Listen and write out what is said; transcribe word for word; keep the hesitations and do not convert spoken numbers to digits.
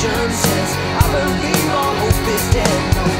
Declaration says I believe all hope is dead.